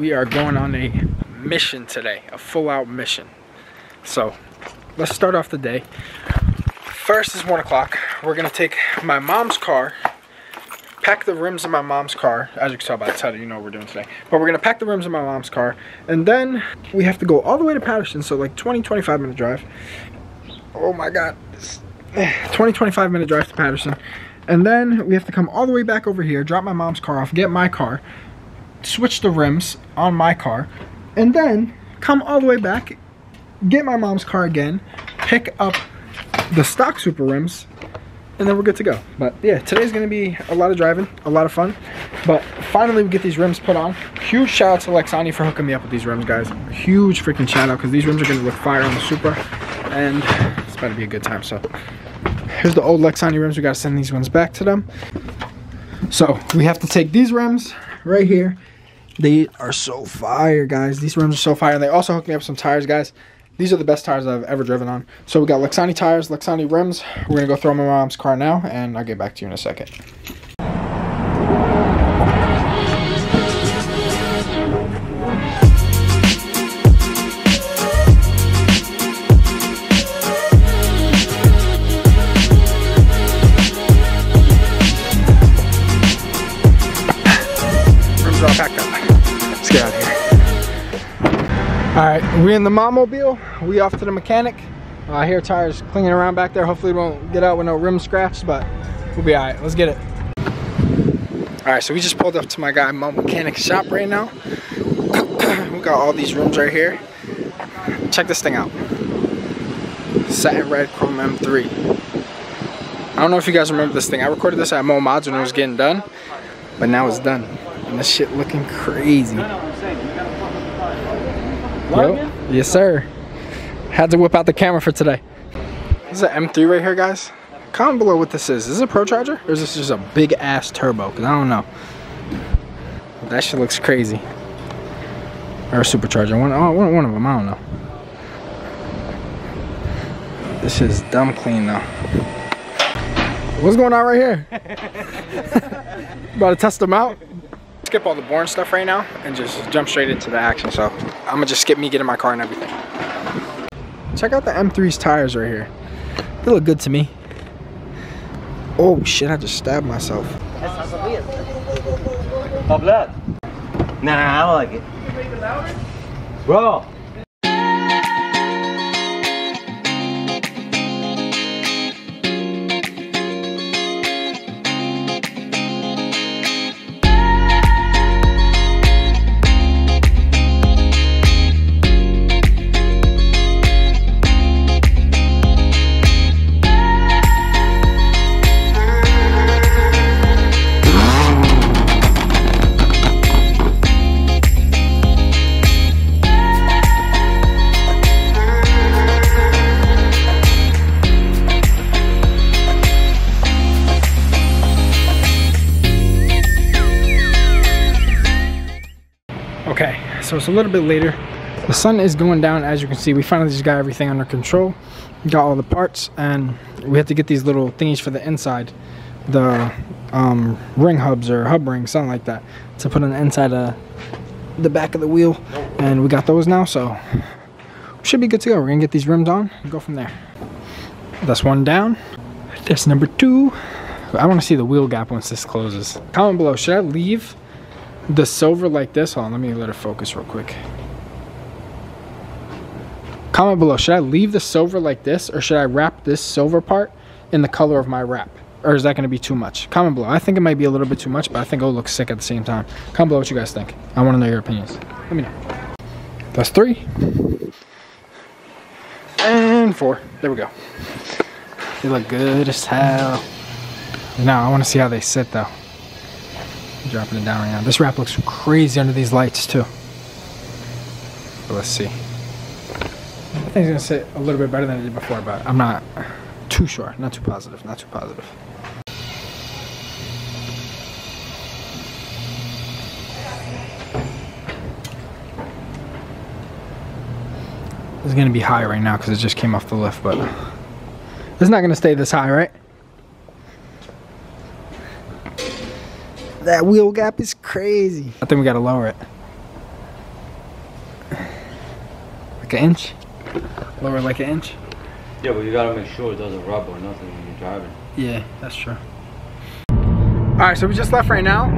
we are going on a mission today, a full-out mission. So let's start off the day. First is 1 o'clock. We're gonna take my mom's car, pack the rims of my mom's car. As you can tell by the title, you know what we're doing today. But we're gonna pack the rims of my mom's car, and then we have to go all the way to Patterson, so like 20-25 minute drive. Oh my God, 20-25 minute drive to Patterson. And then we have to come all the way back over here, drop my mom's car off, get my car, switch the rims on my car, and then come all the way back, get my mom's car again, pick up the stock Supra rims, and then we're good to go. But yeah, today's gonna be a lot of driving, a lot of fun. But finally we get these rims put on. Huge shout out to Lexani for hooking me up with these rims, guys. Huge freaking shout out, because these rims are gonna look fire on the Supra, and it's about to be a good time. So here's the old Lexani rims. We gotta send these ones back to them. So we have to take these rims right here. They are so fire, guys. These rims are so fire. And they also hooked me up some tires, guys. These are the best tires I've ever driven on. So we got Lexani tires, Lexani rims. We're gonna go throw them in my mom's car now, and I'll get back to you in a second. Rims are all packed up. Let's get out of here. Alright, we're in the mom-mobile. We off to the mechanic. I hear tires clinging around back there. Hopefully it won't get out with no rim scratches, but we'll be alright. Let's get it. Alright, so we just pulled up to my guy Mo Mechanic's shop right now. We got all these rims right here. Check this thing out. Satin Red Chrome M3. I don't know if you guys remember this thing. I recorded this at Mo Mods when it was getting done, but now it's done. And this shit looking crazy. Yo. Yes, sir. Had to whip out the camera for today. This is an M3 right here, guys. Comment below what this is. Is this a Pro Charger? Or is this just a big ass turbo? Because I don't know. That shit looks crazy. Or a supercharger. One of them. I don't know. This is dumb clean, though. What's going on right here? About to test them out. Skip all the boring stuff right now and just jump straight into the action. So I'm gonna just skip me getting my car and everything. Check out the M3's tires right here. They look good to me. Oh shit, I just stabbed myself. Nah, I don't like it. Bro. So it's a little bit later. The sun is going down, as you can see. We finally just got everything under control. We got all the parts, and we have to get these little thingies for the inside. The ring hubs or hub rings, something like that, to put on the inside of the back of the wheel. And we got those now, so we should be good to go. We're gonna get these rims on and go from there. That's one down. That's number two. I wanna see the wheel gap once this closes. Comment below, should I leave the silver like this? Hold on, let me let it focus real quick. Comment below, should I leave the silver like this, or should I wrap this silver part in the color of my wrap? Or is that going to be too much? Comment below. I think it might be a little bit too much, but I think it'll look sick at the same time. Comment below what you guys think. I want to know your opinions. Let me know. That's three. And four. There we go. They look good as hell. Now, I want to see how they sit, though. Dropping it down right now. This wrap looks crazy under these lights too. But let's see. I think it's gonna sit a little bit better than it did before, but I'm not too sure. Not too positive. Not too positive. It's gonna be high right now because it just came off the lift, but it's not gonna stay this high, right? That wheel gap is crazy. I think we gotta lower it. like an inch? Lower like an inch? Yeah, but you gotta make sure it doesn't rub or nothing when you're driving. Yeah, that's true. Alright, so we just left right now.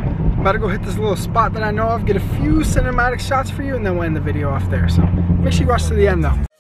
About to go hit this little spot that I know of, get a few cinematic shots for you, and then we'll end the video off there. So make sure you watch to the end though.